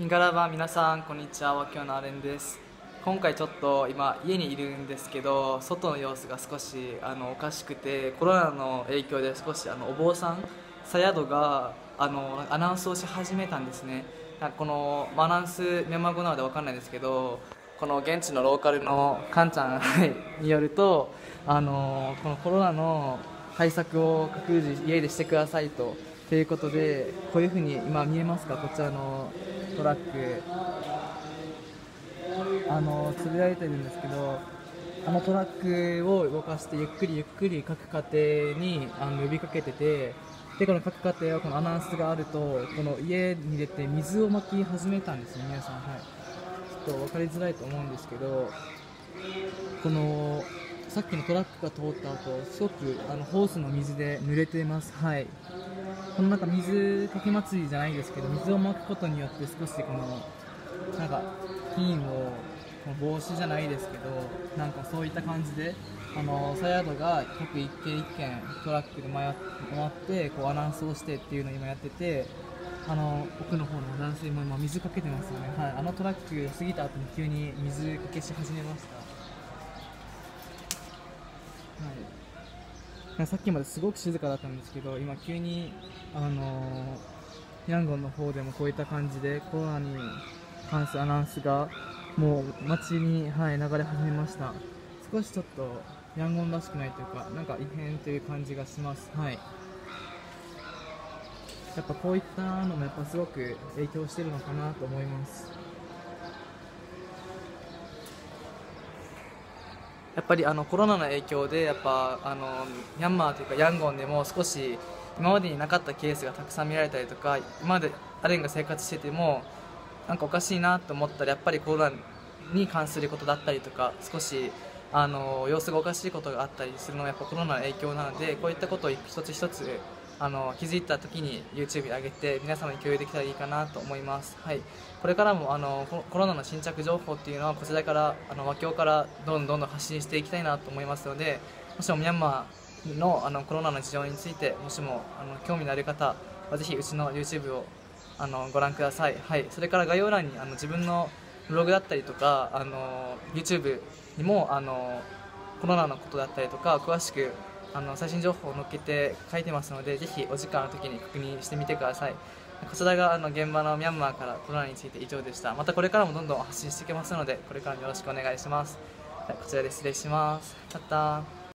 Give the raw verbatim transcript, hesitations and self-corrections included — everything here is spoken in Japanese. ミガラバ皆さんこんにちは、わきょうのあれんです。今回ちょっと今家にいるんですけど、外の様子が少しあのおかしくて、コロナの影響で少しあのお坊さんサヤドがあのアナウンスをし始めたんですね。なんかこのアナウンスミャンマー語なのでわかんないですけど、この現地のローカルのカンちゃんによると、あのこのコロナの対策を各自家でしてくださいとということで、こういうふうに今見えますか、こちらのトラックあのつぶやいてるんですけど、あのトラックを動かしてゆっくりゆっくり各家庭にあの呼びかけてて、でこの各家庭はこのアナウンスがあるとこの家に出て水をまき始めたんですね、皆さん、はい、ちょっと分かりづらいと思うんですけど、このさっきのトラックが通った後、すごくあのホースの水で濡れています。はい。このなんか水かけ祭りじゃないですけど、水をまくことによって少しこのなんか菌を防止じゃないですけど、なんかそういった感じであのサヤドが各一軒一軒トラックで回ってこうアナウンスをしてっていうのを今やってて、あの奥の方の男性も今水かけてますよね。はい。あのトラック過ぎた後に急に水かけし始めました。はい、さっきまですごく静かだったんですけど、今急にあのー、ヤンゴンの方でもこういった感じでコロナに関するアナウンスがもう街に、はい、流れ始めました。少しちょっとヤンゴンらしくないというか、なんか異変という感じがします。はい、やっぱこういったのもやっぱすごく影響してるのかなと思います。やっぱりあのコロナの影響でやっぱあのミャンマーというかヤンゴンでも少し今までになかったケースがたくさん見られたりとか、今までアレンが生活しててもなんかおかしいなと思ったらやっぱりコロナに関することだったりとか、少しあの様子がおかしいことがあったりするのはやっぱコロナの影響なので、こういったことを一つ一つあの気づいた時に ユーチューブ に上げて皆様に共有できたらいいかなと思います。はい、これからもあのコロナの新着情報っていうのはこちらからあの和教からどんどんどん発信していきたいなと思いますので、もしもミャンマー の, あのコロナの事情についてもしもあの興味のある方はぜひうちの ユーチューブ をあのご覧ください。はい、それから概要欄にあの自分のブログだったりとかあの ユーチューブ にもあのコロナのことだったりとか詳しくあの最新情報を載っけて書いてますので、ぜひお時間の時に確認してみてください。こちらがあの現場のミャンマーからコロナについて以上でした。またこれからもどんどん発信していきますので、これからもよろしくお願いします。こちらで失礼します。たったー。